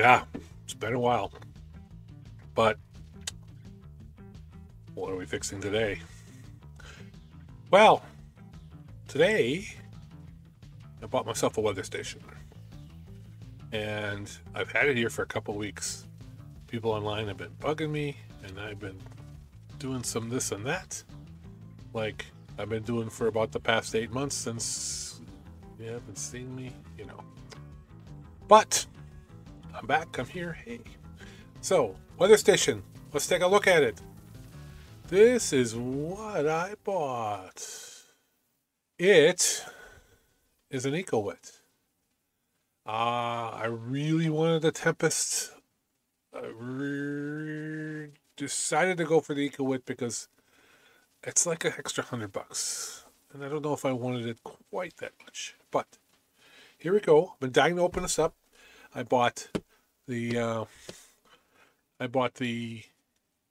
Yeah, it's been a while. But what are we fixing today? Well, today I bought myself a weather station. And I've had it here for a couple weeks. People online have been bugging me, and I've been doing some this and that, like I've been doing for about the past 8 months since you haven't seen me, you know. But I'm back, I'm here, hey. So, weather station, let's take a look at it. This is what I bought. It is an Ecowitt. I really wanted the Tempest. I decided to go for the Ecowitt because it's like an extra $100, and I don't know if I wanted it quite that much. But here we go. I've been dying to open this up. I bought the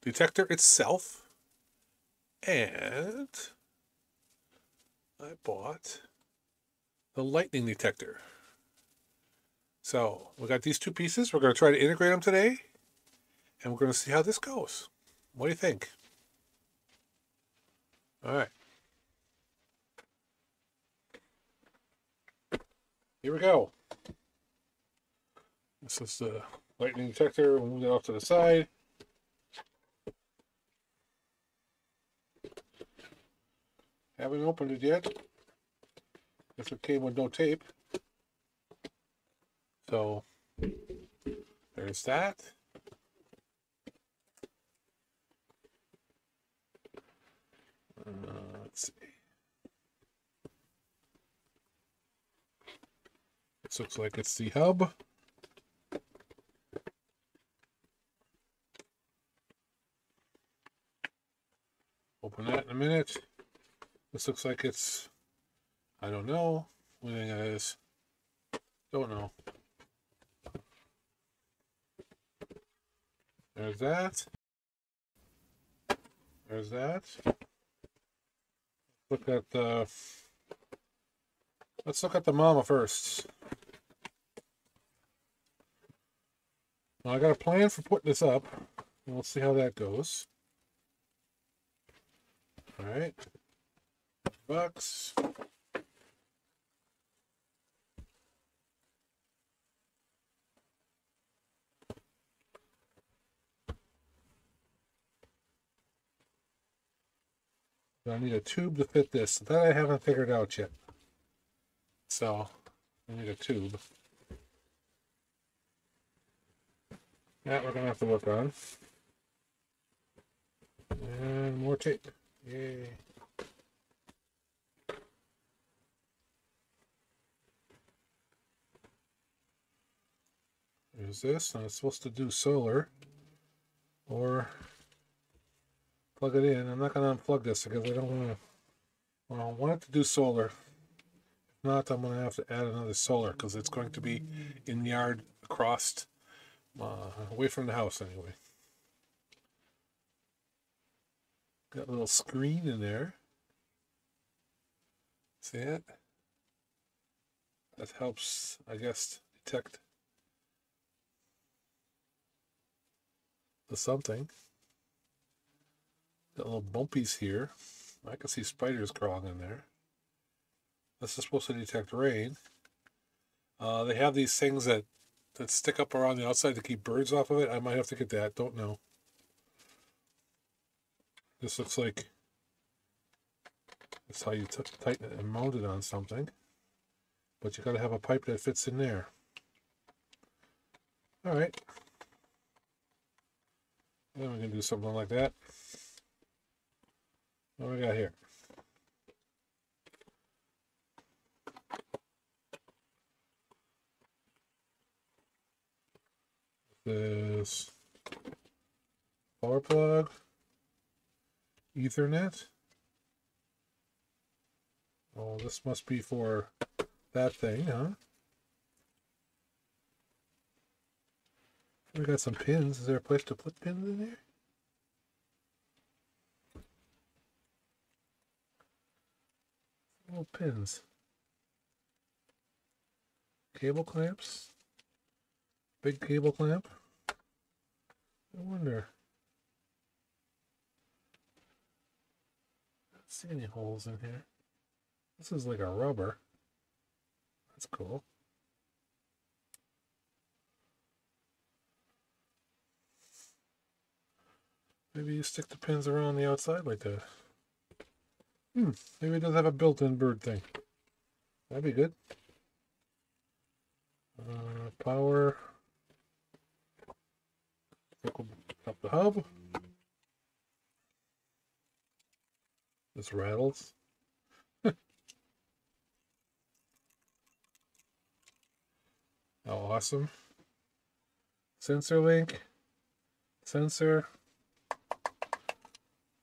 detector itself, and I bought the lightning detector. So we got these two pieces. We're going to try to integrate them today, and we're going to see how this goes. What do you think? All right. Here we go. This is the lightning detector. We'll move it off to the side. Haven't opened it yet. Guess it came with no tape. So there's that. Let's see. This looks like it's the hub. Open that in a minute. This looks like it's, I don't know what thing that is. Don't know. There's that. There's that. Look at the. Let's look at the mama first. Now I got a plan for putting this up, and we'll see how that goes. All right. $100. I need a tube to fit this. That I haven't figured out yet. So, I need a tube. That we're going to have to work on. And more tape. Yay. There's this. And it's supposed to do solar. Or... plug it in. I'm not going to unplug this because I don't want to. Well, I want it to do solar. If not, I'm going to have to add another solar because it's going to be in the yard across, away from the house anyway. Got a little screen in there. See it? That helps, I guess, detect the something. Got little bumpies here. I can see spiders crawling in there. This is supposed to detect rain. They have these things that stick up around the outside to keep birds off of it. I might have to get that. Don't know. This looks like that's how you tighten it and mount it on something. But you got to have a pipe that fits in there. All right. Then we can do something like that. What do we got here? This power plug, Ethernet. Oh, this must be for that thing, huh? We got some pins. Is there a place to put pins in there? Little pins, cable clamps, Big cable clamp. No wonder. Don't see any holes in here. This is like a rubber. That's cool. Maybe you stick the pins around the outside like that. Hmm, maybe it does have a built-in bird thing. That'd be good. Power. Up the hub. This rattles. Oh, awesome. Sensor link. Sensor.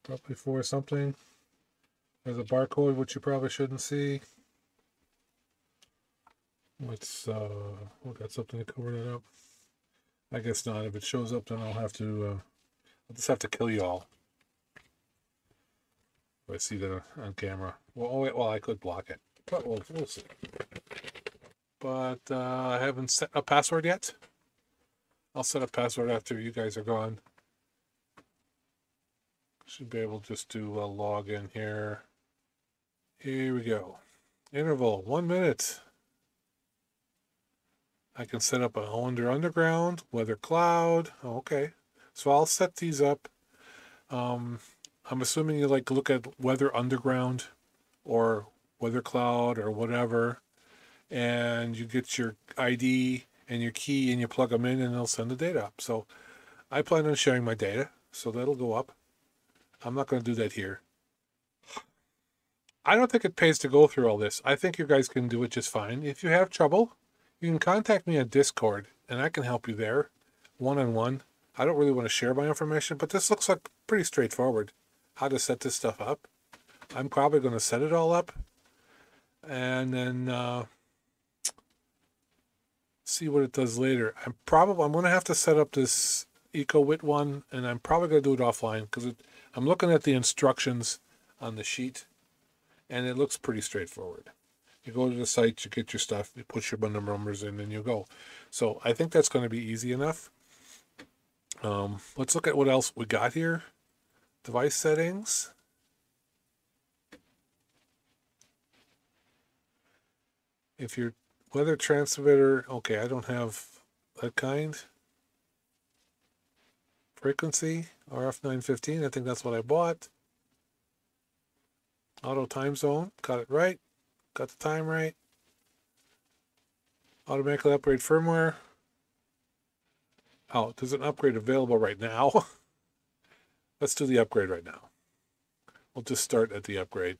Probably for something. There's a barcode, which you probably shouldn't see. Let's, we got something to cover that up. I guess not. If it shows up, then I'll have to, I'll just have to kill you all. If I see that on camera. Well, oh, wait, well, I could block it. But we'll see. But I haven't set a password yet. I'll set a password after you guys are gone. Should be able to just do a log in here. Here we go. Interval, 1 minute. I can set up a Weather Underground, Weather Cloud. Oh, okay, so I'll set these up. I'm assuming you like to look at Weather Underground or Weather Cloud or whatever, and you get your ID and your key and you plug them in and they'll send the data up. So I plan on sharing my data, so that'll go up. I'm not going to do that here. I don't think it pays to go through all this. I think you guys can do it just fine. If you have trouble, you can contact me on Discord, and I can help you there, one-on-one. I don't really want to share my information, but this looks like pretty straightforward, how to set this stuff up. I'm probably going to set it all up, and then see what it does later. I'm going to have to set up this Ecowitt one, and I'm probably going to do it offline, because I'm looking at the instructions on the sheet, and it looks pretty straightforward. You go to the site, you get your stuff, you put your bundle numbers in, and you go. So I think that's going to be easy enough. Let's look at what else we got here. Device settings. If your weather transmitter, okay, I don't have that kind. Frequency, RF915, I think that's what I bought. Auto time zone, got it right. Got the time right. Automatically upgrade firmware. Oh, there's an upgrade available right now. Let's do the upgrade right now. We'll just start at the upgrade.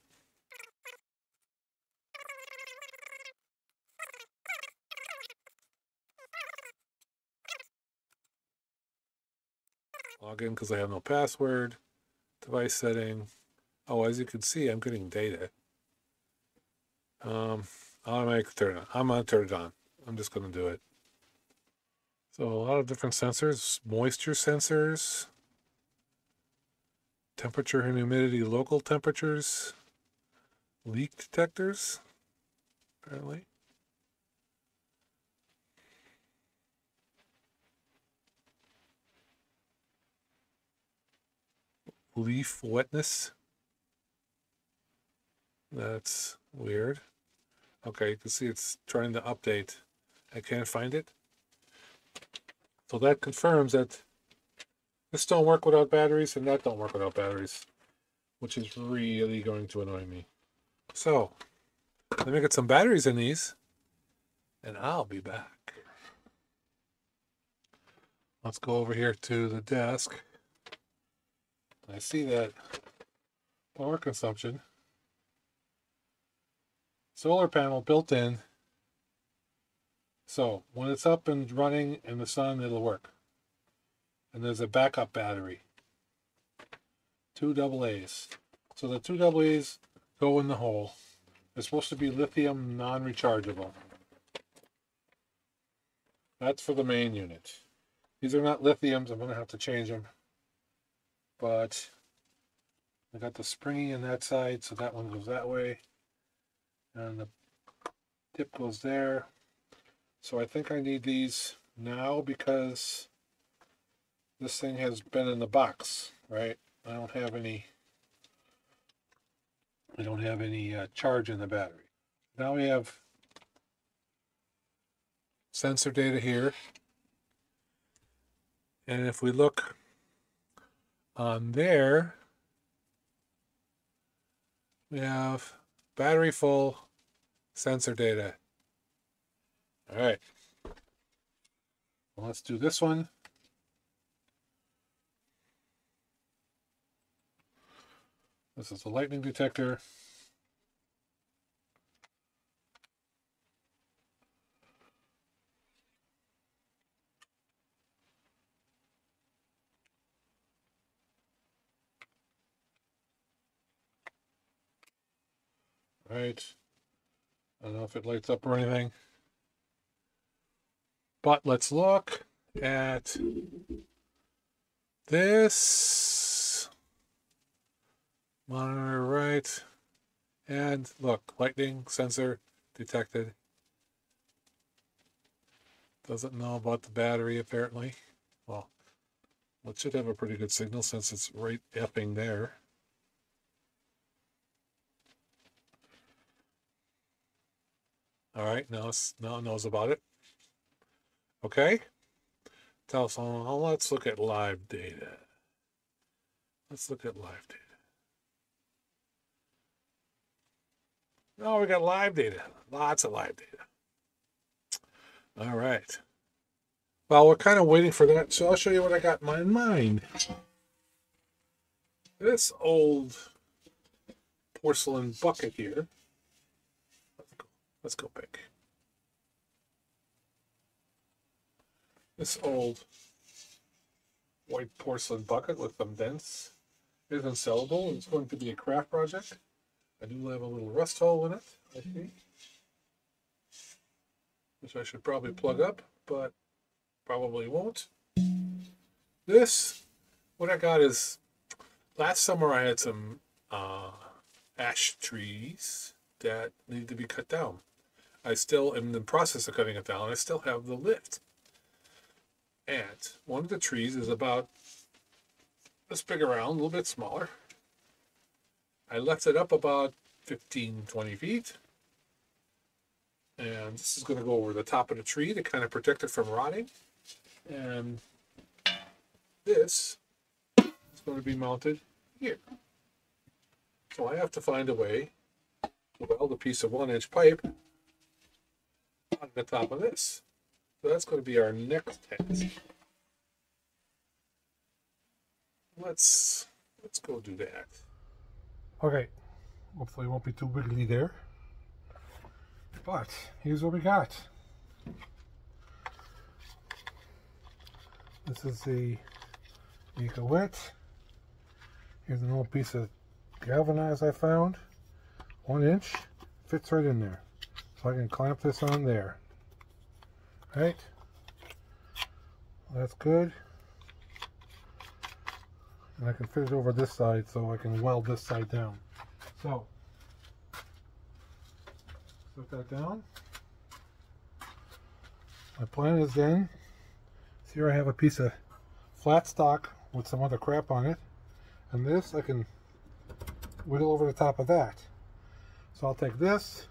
Log in because I have no password. Device setting. Oh, as you can see, I'm getting data. Automatic turn on. I'm gonna turn it on. I'm just gonna do it. So a lot of different sensors, moisture sensors, temperature and humidity, local temperatures, leak detectors, apparently. Leaf wetness. That's weird. Okay, you can see it's trying to update. I can't find it. So that confirms that this don't work without batteries and that don't work without batteries, which is really going to annoy me. So let me get some batteries in these and I'll be back. Let's go over here to the desk. I see that power consumption. Solar panel built in, so when it's up and running in the sun, it'll work. And there's a backup battery, 2 AA's. So the 2 AA's go in the hole. They're supposed to be lithium non-rechargeable. That's for the main unit. These are not lithiums. I'm going to have to change them. But I got the springy on that side, so that one goes that way. And the tip goes there. So I think I need these now because this thing has been in the box, right? I don't have any charge in the battery. Now we have sensor data here, and if we look on there, we have battery full, sensor data. All right, well, let's do this one. This is the lightning detector. All right, I don't know if it lights up or anything, but let's look at this monitor, right? And look, lightning sensor detected. Doesn't know about the battery apparently. Well, it should have a pretty good signal since it's right effing there. All right, now it knows about it. Okay. Now let's look at live data. Let's look at live data. Now we got live data. Lots of live data. All right. Well, we're kind of waiting for that, so I'll show you what I got in my mind. This old porcelain bucket here. Let's go back. This old white porcelain bucket with some dents is unsellable. It's going to be a craft project. I do have a little rust hole in it, I think, which I should probably plug up, but probably won't. This, what I got is, last summer I had some ash trees that need to be cut down. I still am in the process of cutting it down. I still have the lift. And one of the trees is about this big around, a little bit smaller. I left it up about 15, 20 feet. And this is going to go over the top of the tree to kind of protect it from rotting. And this is going to be mounted here. So I have to find a way to weld a piece of 1-inch pipe on the top of this. So that's going to be our next task. Let's go do that. Okay, hopefully it won't be too wiggly there. But here's what we got. This is the Ecowitt. Here's an old piece of galvanized I found. 1 inch, fits right in there. So I can clamp this on there. Right? That's good. And I can fit it over this side so I can weld this side down. So, put that down. My plan is then, here I have a piece of flat stock with some other crap on it. And this I can wiggle over the top of that. So I'll take this,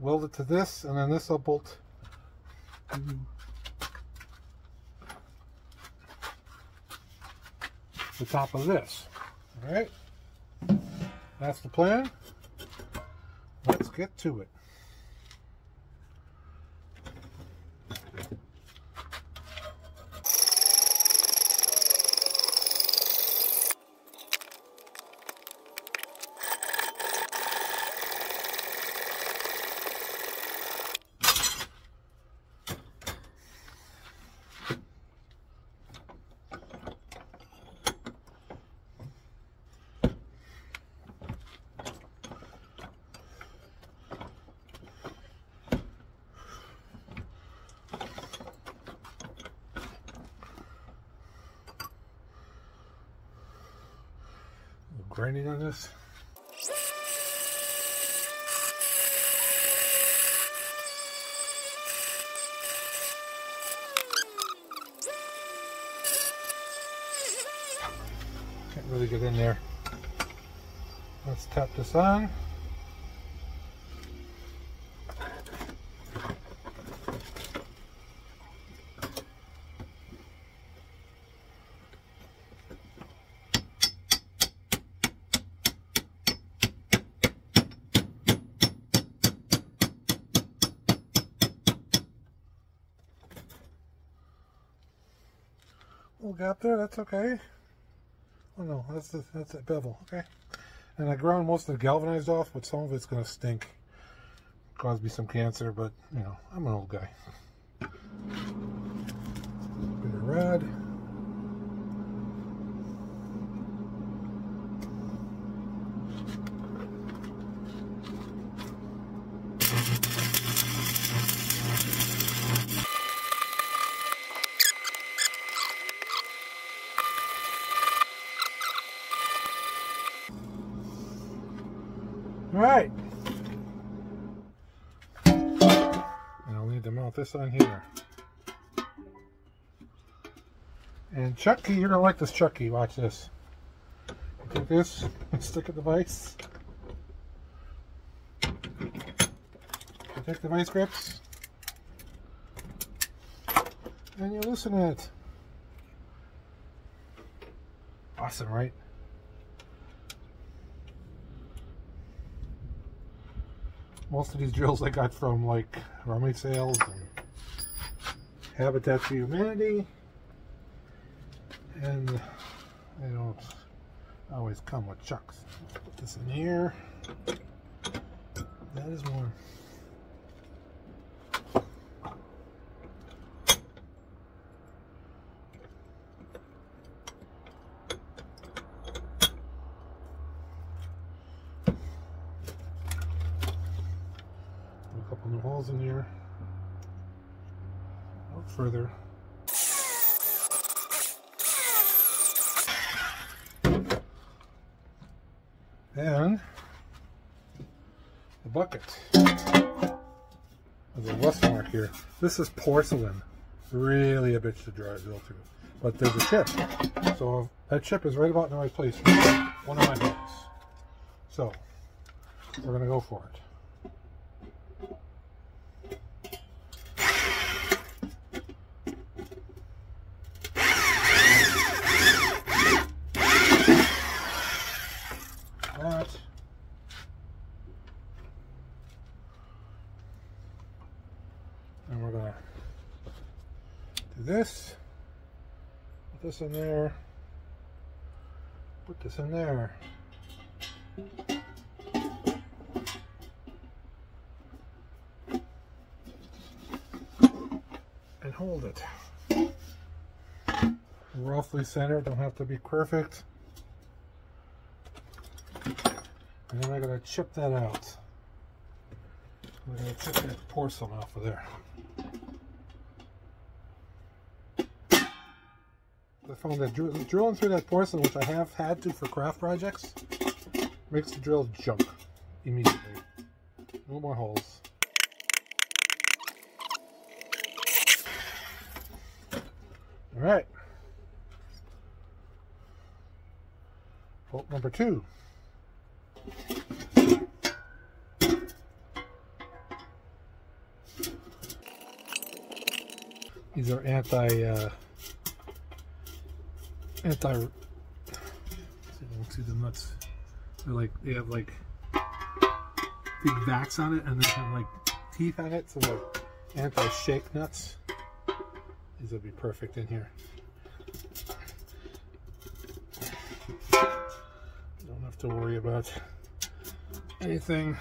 weld it to this, and then this will bolt to the top of this. All right, that's the plan. Let's get to it. Grinding on this. really get in there. Let's tap this on. Gap there, that's okay. Oh no, that's a bevel, okay. And I ground most of the galvanized off, but some of it's gonna stink, cause me some cancer. But you know, I'm an old guy. Bit of red. Alright, now we need to mount this on here. And chuck key, you're going to like this chuck key, watch this. Take this, stick it in the vise. Take the vise grips, and you loosen it. Awesome, right? Most of these drills I got from like rummage sales and Habitat for Humanity, and they don't always come with chucks. Let's put this in here. That is warm. In here, out further. Then the bucket. There's a rust mark here. This is porcelain. Really a bitch to drill through. But there's a chip. So that chip is right about in the right place for one of my holes. So we're gonna go for it. Put this in there, put this in there, and hold it roughly centered. Don't have to be perfect. And then I'm gonna chip that out. I'm gonna chip that porcelain off of there. I found that drilling through that porcelain, which I have had to for craft projects, makes the drill jump immediately. No more holes. Alright. Bolt number 2. These are anti let's see the nuts. They're like, they have like big backs on it, and they have like teeth on it, so they're anti-shake nuts. These will be perfect in here. Don't have to worry about anything.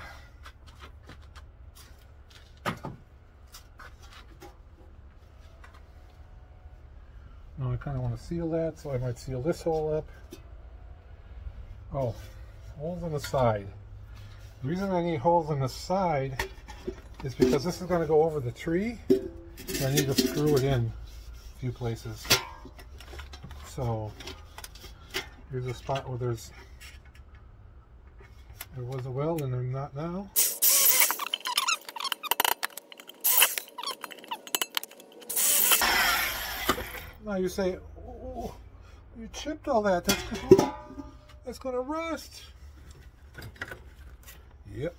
Now I kind of want to seal that, so I might seal this hole up. Oh, holes on the side. The reason I need holes on the side is because this is going to go over the tree, and I need to screw it in a few places. So here's a spot where there was a weld, and there's not now. Now you say, oh, you chipped all that. That's cool. That's gonna rust. Yep.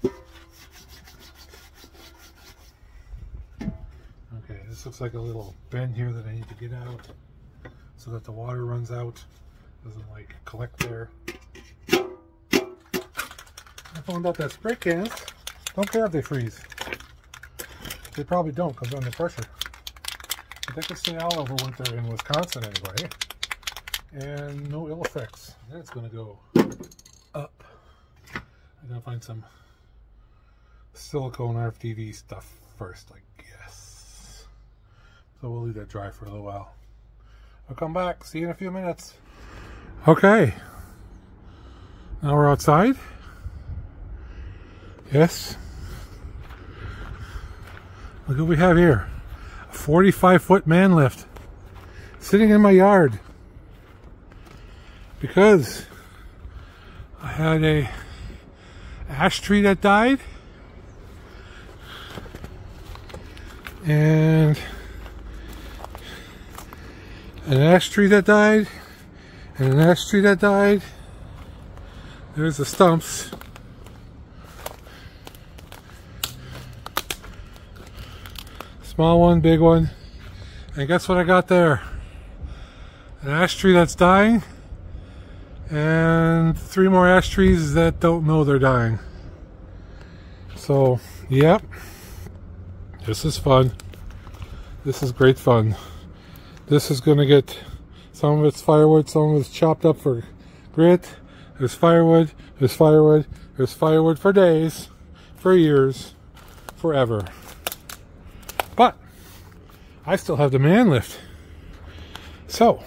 Okay, this looks like a little bend here that I need to get out so that the water runs out, doesn't like collect there. I found out that spray cans don't care if they freeze. They probably don't because they're under pressure. But they could stay all over winter in Wisconsin anyway. And no ill effects. That's going to go up. I'm going to find some silicone RFDV stuff first, I guess. So we'll leave that dry for a little while. I'll come back. See you in a few minutes. Okay. Now we're outside. Yes. Look what we have here. A 45-foot man lift. Sitting in my yard. Because I had a ash tree that died. And an ash tree that died. And an ash tree that died. There's the stumps. Small one, big one. And guess what I got there? An ash tree that's dying. And three more ash trees that don't know they're dying. So, yep. This is fun. This is great fun. This is going to get some of its firewood, some of it's chopped up for grit. There's firewood, there's firewood, there's firewood for days, for years, forever. But I still have the man lift. So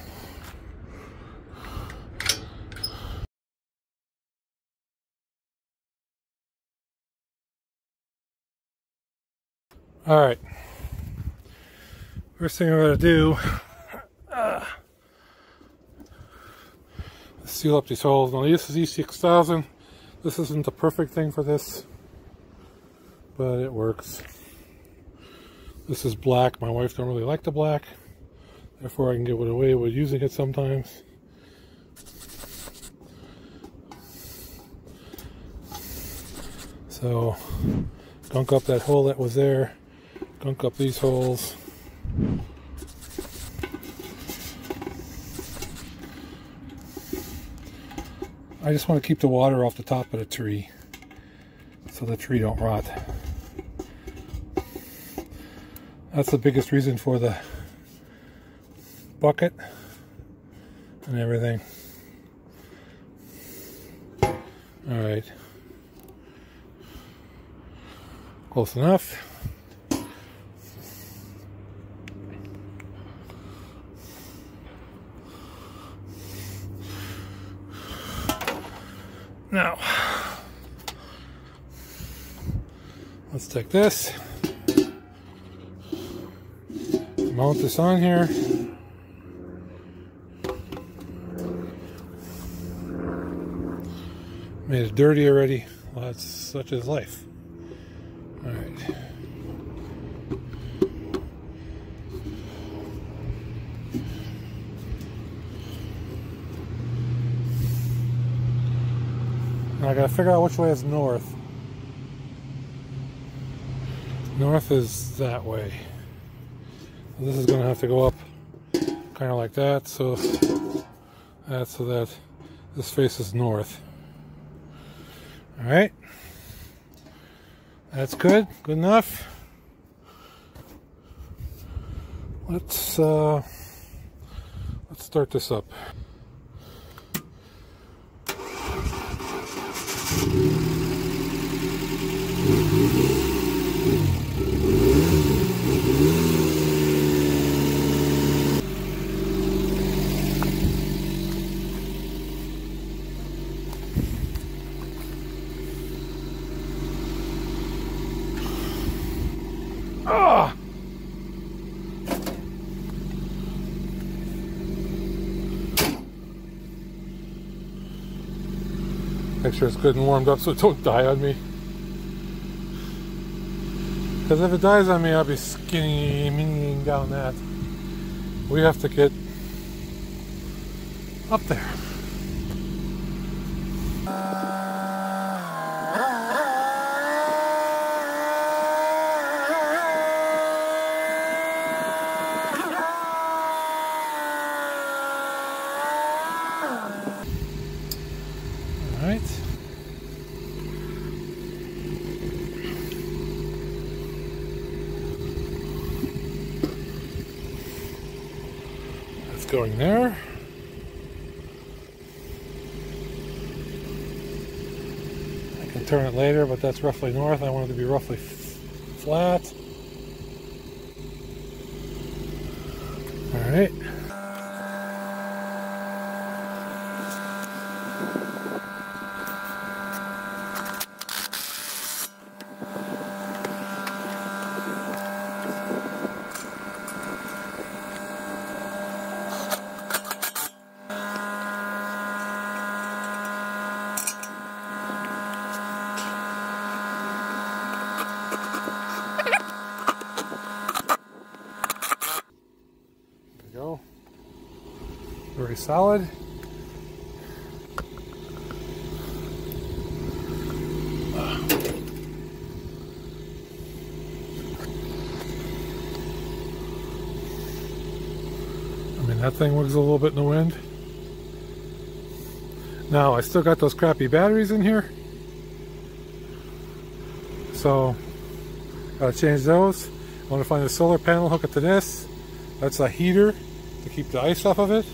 alright. First thing I'm gonna do seal up these holes. Now this is E6000. This isn't the perfect thing for this, but it works. This is black. My wife don't really like the black. Therefore I can get away with using it sometimes. So gunk up that hole that was there. Gunk up these holes. I just want to keep the water off the top of the tree so the tree don't rot. That's the biggest reason for the bucket and everything. Alright. Close enough. Now, let's take this. Mount this on here. Made it dirty already. Well, that's such is life. All right. Now I gotta figure out which way is north. North is that way. This is going to have to go up kind of like that, so that this faces north. Alright, that's good enough. Let's start this up. Make sure it's good and warmed up so it don't die on me. Because if it dies on me, I'll be skinnying down that. We have to get up there. going there. I can turn it later, but that's roughly north. I want it to be roughly flat. All right. Very solid. I mean, that thing wiggles a little bit in the wind. Now, I still got those crappy batteries in here, so gotta change those. I want to find a solar panel, hook it to this. That's a heater to keep the ice off of it.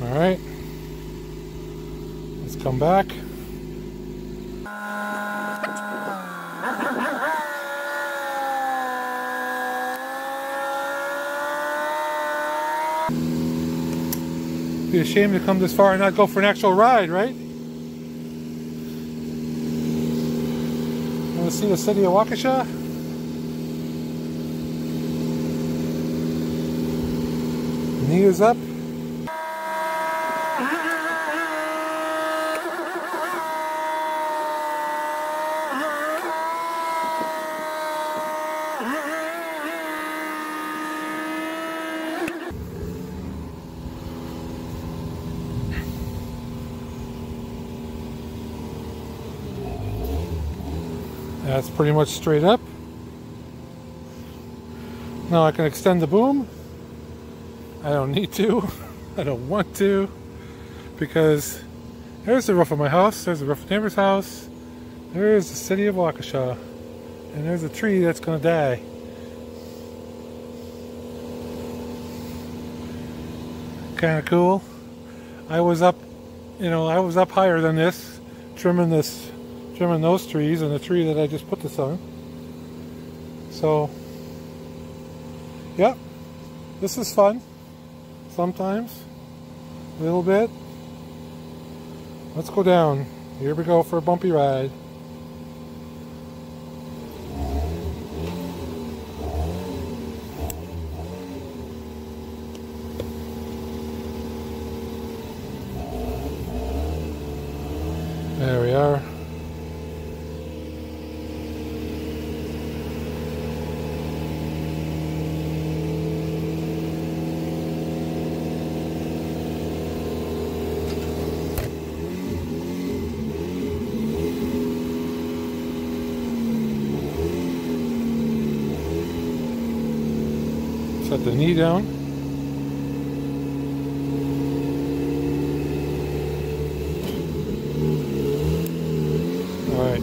All right, let's come back. It'd be a shame to come this far and not go for an actual ride, right? Want to see the city of Waukesha? Knee is up. That's pretty much straight up. Now I can extend the boom. I don't need to. I don't want to, because there's the roof of my house, there's the roof of the neighbor's house, there's the city of Waukesha, and there's a tree that's going to die. Kind of cool. I was up, you know, I was up higher than this, trimming those trees and the tree that I just put this on. So, yep, this is fun. Sometimes, a little bit. Let's go down. Here we go for a bumpy ride. There we are. Set the knee down. All right.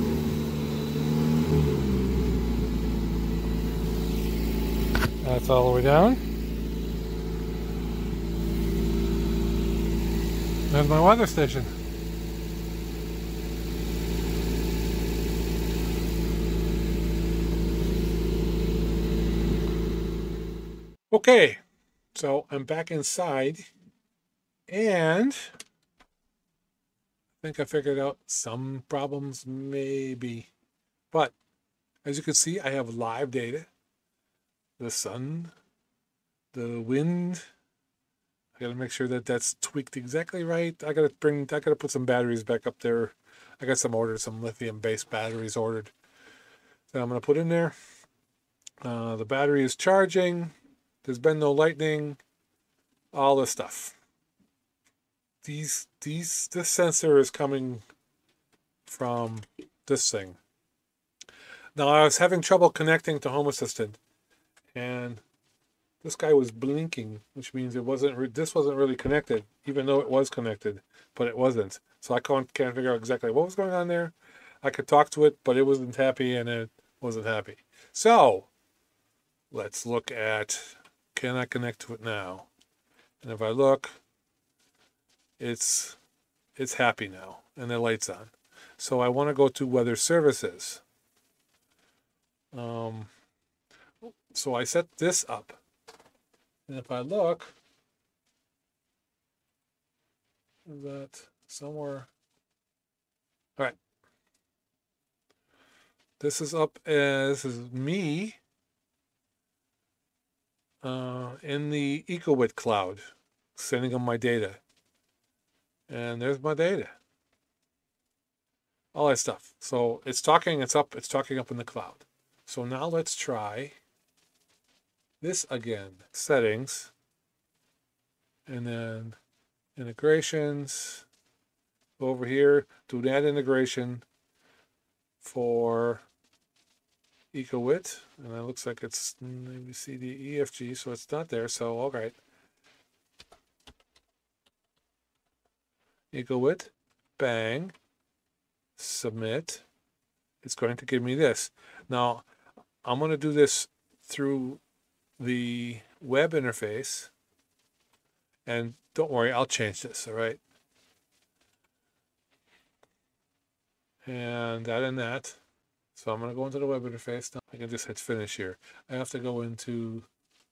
That's all the way down. There's my weather station. Okay, so I'm back inside, and I think I figured out some problems, maybe. But as you can see, I have live data. The sun, the wind. I gotta make sure that that's tweaked exactly right. I gotta put some batteries back up there. I got some lithium-based batteries ordered that I'm gonna put in there. The battery is charging. There's been no lightning, all this stuff. This sensor is coming from this thing. Now, I was having trouble connecting to Home Assistant, and this guy was blinking, which means this wasn't really connected, even though it was connected, but it wasn't. So I can't figure out exactly what was going on there. I could talk to it, but it wasn't happy, and it wasn't happy. So let's look at, can I connect to it now? And if I look, it's happy now, and the light's on. So I want to go to Weather Services. So I set this up. And if I look, is that somewhere? All right. This is up, this is me in the Ecowitt cloud, sending them my data. And there's my data. All that stuff. So it's talking, it's talking up in the cloud. So now let's try this again. Settings. And then integrations. Go over here. Do that integration for Ecowitt. And it looks like it's maybe C D E F G, so it's not there. So all right. Ecowitt. Bang. Submit. It's going to give me this. Now, I'm going to do this through the web interface. And don't worry, I'll change this, all right? And that and that. So I'm going to go into the web interface. Now I can just hit finish here. I have to go into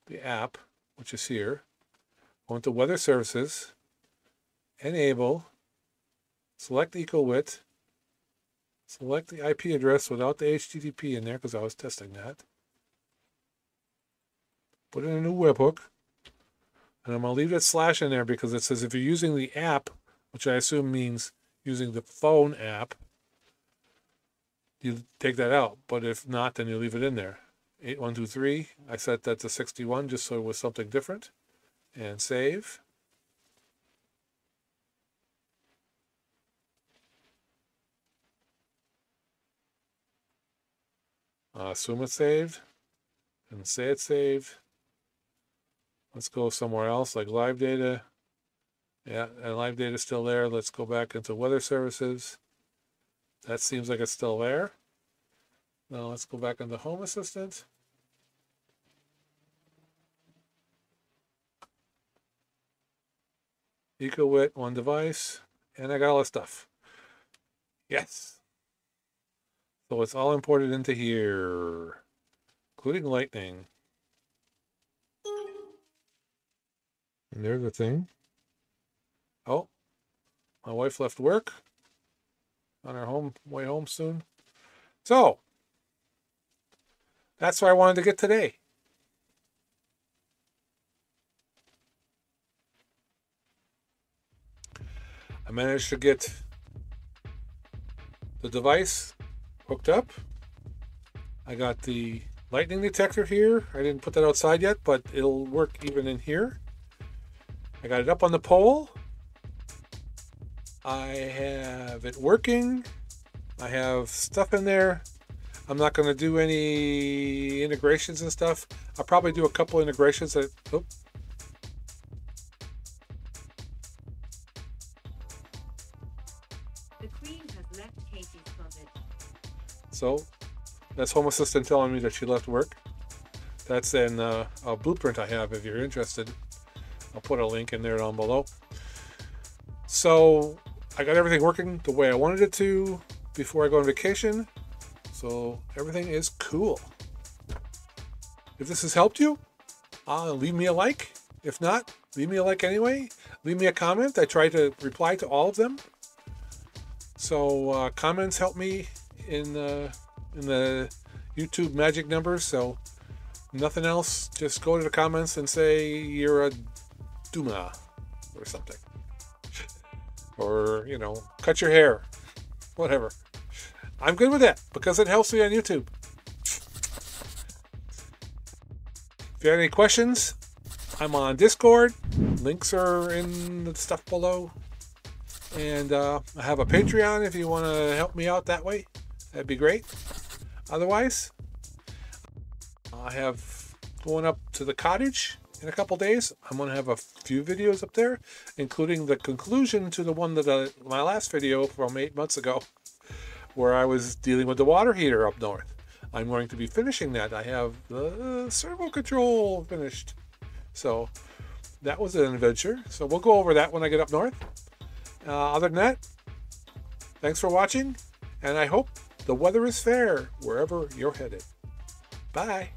the app, which is here. Go into Weather Services. Enable. Select Ecowitt. Select the IP address without the HTTP in there because I was testing that. Put in a new webhook. And I'm going to leave that slash in there because it says if you're using the app, which I assume means using the phone app, you take that out. But if not, then you leave it in there. 8123. I set that to 61 just so it was something different. And save. Assume it's saved and say it's saved. Let's go somewhere else like live data. Yeah, and live data is still there. Let's go back into Weather Services. That seems like it's still there. Now let's go back into Home Assistant. Ecowitt, one device, and I got all this stuff. Yes. So it's all imported into here, including lightning. And there's the thing. Oh, my wife left work on her way home soon. So that's what I wanted to get today. I managed to get the device hooked up. I got the lightning detector here. I didn't put that outside yet, but it'll work even in here. I got it up on the pole. I have it working. I have stuff in there. I'm not going to do any integrations and stuff. I'll probably do a couple integrations that, oh. The Queen has left Casey's closet. So that's Home Assistant telling me that she left work. That's in a blueprint I have if you're interested. I'll put a link in there down below. So I got everything working the way I wanted it to before I go on vacation. So everything is cool. If this has helped you, leave me a like. If not, leave me a like anyway. Leave me a comment. I try to reply to all of them. So comments help me in the YouTube magic numbers. So nothing else, just go to the comments and say you're a Duma or something, or you know, cut your hair, whatever. I'm good with that because it helps me on YouTube. If you have any questions, I'm on Discord. Links are in the stuff below. And I have a Patreon if you want to help me out that way. That'd be great. Otherwise, I have going up to the cottage in a couple days. I'm going to have a few videos up there, including the conclusion to the one that my last video from 8 months ago, where I was dealing with the water heater up north. I'm going to be finishing that. I have the servo control finished. So that was an adventure. So we'll go over that when I get up north. Other than that, thanks for watching, and I hope the weather is fair wherever you're headed. Bye.